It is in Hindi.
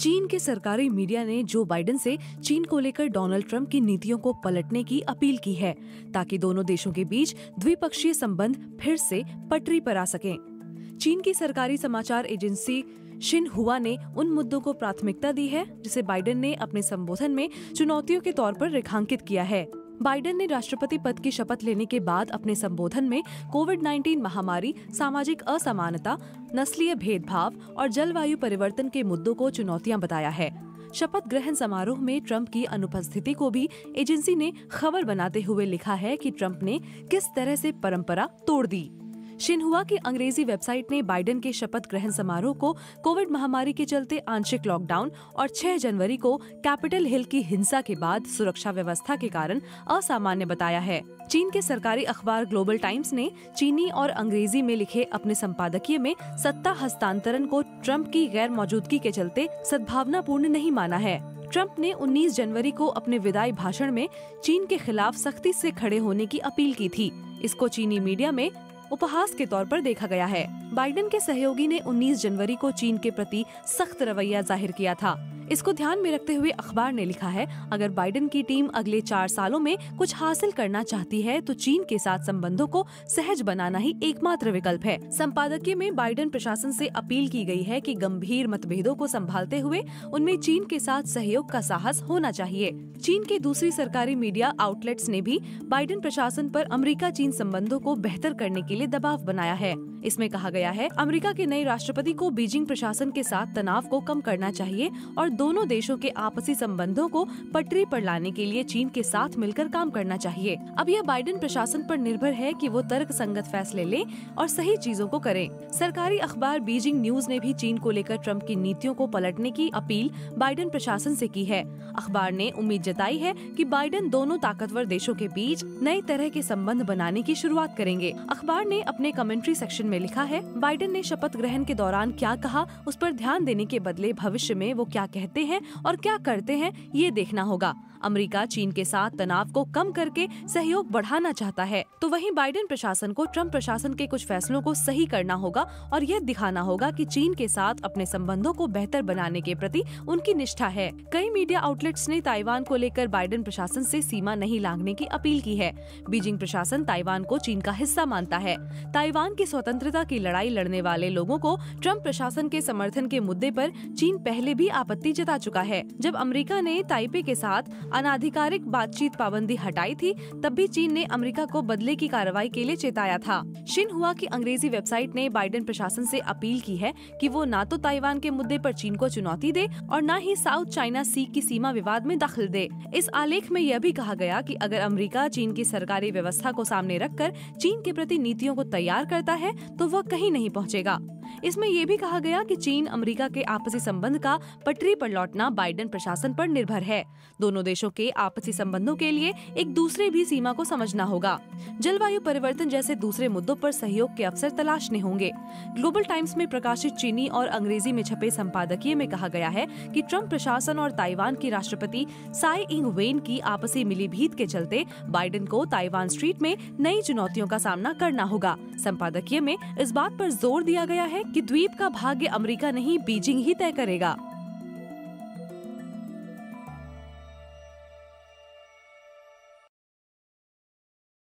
चीन के सरकारी मीडिया ने जो बाइडन से चीन को लेकर डोनाल्ड ट्रंप की नीतियों को पलटने की अपील की है ताकि दोनों देशों के बीच द्विपक्षीय संबंध फिर से पटरी पर आ सकें। चीन की सरकारी समाचार एजेंसी शिनहुआ ने उन मुद्दों को प्राथमिकता दी है जिसे बाइडन ने अपने संबोधन में चुनौतियों के तौर पर रेखांकित किया है। बाइडन ने राष्ट्रपति पद की शपथ लेने के बाद अपने संबोधन में कोविड-19 महामारी, सामाजिक असमानता, नस्लीय भेदभाव और जलवायु परिवर्तन के मुद्दों को चुनौतियां बताया है। शपथ ग्रहण समारोह में ट्रंप की अनुपस्थिति को भी एजेंसी ने खबर बनाते हुए लिखा है कि ट्रंप ने किस तरह से परंपरा तोड़ दी। शिनहुआ की अंग्रेजी वेबसाइट ने बाइडन के शपथ ग्रहण समारोह को कोविड महामारी के चलते आंशिक लॉकडाउन और 6 जनवरी को कैपिटल हिल की हिंसा के बाद सुरक्षा व्यवस्था के कारण असामान्य बताया है। चीन के सरकारी अखबार ग्लोबल टाइम्स ने चीनी और अंग्रेजी में लिखे अपने संपादकीय में सत्ता हस्तांतरण को ट्रंप की गैर मौजूदगी के चलते सद्भावनापूर्ण नहीं माना है। ट्रंप ने 19 जनवरी को अपने विदाई भाषण में चीन के खिलाफ सख्ती से खड़े होने की अपील की थी। इसको चीनी मीडिया में उपहास के तौर पर देखा गया है। बाइडन के सहयोगी ने 19 जनवरी को चीन के प्रति सख्त रवैया जाहिर किया था। इसको ध्यान में रखते हुए अखबार ने लिखा है, अगर बाइडन की टीम अगले 4 सालों में कुछ हासिल करना चाहती है तो चीन के साथ संबंधों को सहज बनाना ही एकमात्र विकल्प है। संपादकीय में बाइडन प्रशासन से अपील की गई है कि गंभीर मतभेदों को संभालते हुए उनमें चीन के साथ सहयोग का साहस होना चाहिए। चीन के दूसरी सरकारी मीडिया आउटलेट्स ने भी बाइडन प्रशासन पर अमेरिका-चीन संबंधों को बेहतर करने के लिए दबाव बनाया है। इसमें कहा गया है, अमेरिका के नए राष्ट्रपति को बीजिंग प्रशासन के साथ तनाव को कम करना चाहिए और दोनों देशों के आपसी संबंधों को पटरी पर लाने के लिए चीन के साथ मिलकर काम करना चाहिए। अब यह बाइडन प्रशासन पर निर्भर है कि वो तर्कसंगत फैसले लें और सही चीजों को करें। सरकारी अखबार बीजिंग न्यूज ने भी चीन को लेकर ट्रंप की नीतियों को पलटने की अपील बाइडन प्रशासन से की है। अखबार ने उम्मीद जताई है कि बाइडन दोनों ताकतवर देशों के बीच नए तरह के संबंध बनाने की शुरुआत करेंगे। अखबार ने अपने कमेंट्री सेक्शन में लिखा है, बाइडन ने शपथ ग्रहण के दौरान क्या कहा उस पर ध्यान देने के बदले भविष्य में वो क्या कहते हैं और क्या करते हैं ये देखना होगा। अमेरिका चीन के साथ तनाव को कम करके सहयोग बढ़ाना चाहता है, तो वहीं बाइडन प्रशासन को ट्रंप प्रशासन के कुछ फैसलों को सही करना होगा और यह दिखाना होगा कि चीन के साथ अपने संबंधों को बेहतर बनाने के प्रति उनकी निष्ठा है। कई मीडिया आउटलेट्स ने ताइवान को लेकर बाइडन प्रशासन से सीमा नहीं लांघने की अपील की है। बीजिंग प्रशासन ताइवान को चीन का हिस्सा मानता है। ताइवान की स्वतंत्रता की लड़ाई लड़ने वाले लोगों को ट्रंप प्रशासन के समर्थन के मुद्दे पर चीन पहले भी आपत्ति जता चुका है। जब अमेरिका ने ताइपे के साथ अनाधिकारिक बातचीत पाबंदी हटाई थी, तब भी चीन ने अमेरिका को बदले की कार्रवाई के लिए चेताया था। शिनहुआ की अंग्रेजी वेबसाइट ने बाइडन प्रशासन से अपील की है कि वो ना तो ताइवान के मुद्दे पर चीन को चुनौती दे और ना ही साउथ चाइना सी की सीमा विवाद में दखल दे। इस आलेख में यह भी कहा गया कि अगर अमेरिका चीन की सरकारी व्यवस्था को सामने रखकर चीन के प्रति नीतियों को तैयार करता है तो वह कहीं नहीं पहुँचेगा। इसमें यह भी कहा गया कि चीन अमेरिका के आपसी संबंध का पटरी पर लौटना बाइडन प्रशासन पर निर्भर है। दोनों देशों के आपसी संबंधों के लिए एक दूसरे भी सीमा को समझना होगा। जलवायु परिवर्तन जैसे दूसरे मुद्दों पर सहयोग के अवसर तलाशने होंगे। ग्लोबल टाइम्स में प्रकाशित चीनी और अंग्रेजी में छपे संपादकीय में कहा गया है कि ट्रंप प्रशासन और ताइवान के राष्ट्रपति त्साई इंग-वेन की आपसी मिलीभीत के चलते बाइडन को ताइवान स्ट्रीट में नई चुनौतियों का सामना करना होगा। संपादकीय में इस बात पर जोर दिया गया है कि द्वीप का भाग्य अमेरिका नहीं बीजिंग ही तय करेगा।